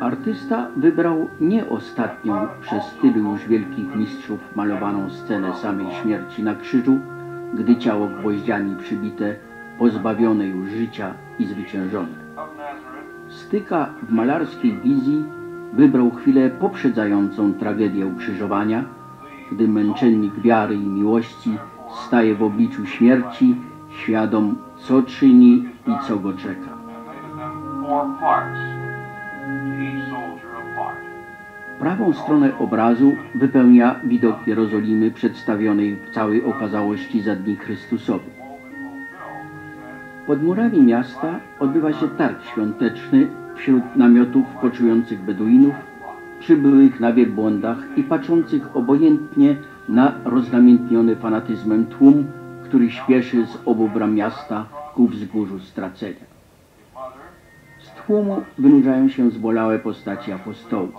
Artysta wybrał nie ostatnią przez tylu już wielkich mistrzów malowaną scenę samej śmierci na krzyżu, gdy ciało gwoździami przybite, pozbawione już życia i zwyciężone. Styka w malarskiej wizji wybrał chwilę poprzedzającą tragedię ukrzyżowania, gdy męczennik wiary i miłości staje w obliczu śmierci, świadom, co czyni i co go czeka. Prawą stronę obrazu wypełnia widok Jerozolimy przedstawionej w całej okazałości za dni Chrystusowych. Pod murami miasta odbywa się targ świąteczny wśród namiotów koczujących Beduinów, przybyłych na wielbłądach i patrzących obojętnie na roznamiętniony fanatyzmem tłum, który śpieszy z obu bram miasta ku wzgórzu stracenia. Z tłumu wynurzają się zbolałe postaci apostołów.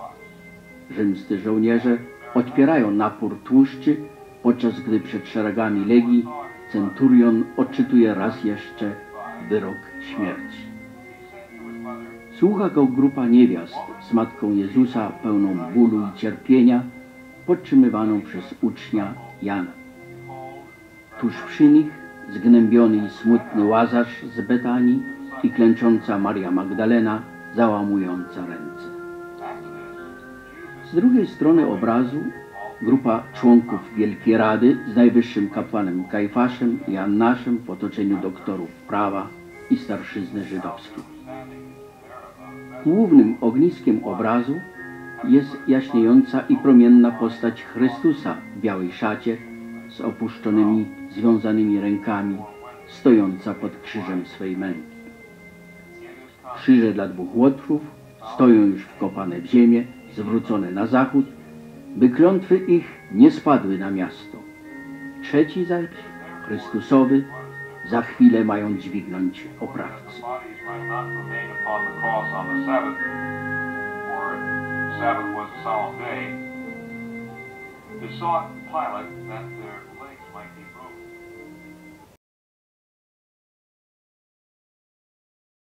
Rzymscy żołnierze odpierają napór tłuszczy, podczas gdy przed szeregami legii Centurion odczytuje raz jeszcze wyrok śmierci. Słucha go grupa niewiast z Matką Jezusa pełną bólu i cierpienia, podtrzymywaną przez ucznia Jana. Tuż przy nich zgnębiony i smutny Łazarz z Betanii i klęcząca Maria Magdalena załamująca ręce. Z drugiej strony obrazu grupa członków Wielkiej Rady z najwyższym kapłanem Kajfaszem i Annaszem w otoczeniu doktorów prawa i starszyzny żydowskiej. Głównym ogniskiem obrazu jest jaśniejąca i promienna postać Chrystusa w białej szacie z opuszczonymi, związanymi rękami, stojąca pod krzyżem swej męki. Krzyże dla dwóch łotrów stoją już wkopane w ziemię, zwrócone na zachód, by klątwy ich nie spadły na miasto. Trzeci zaś, Chrystusowy, za chwilę mają dźwignąć oprawcy.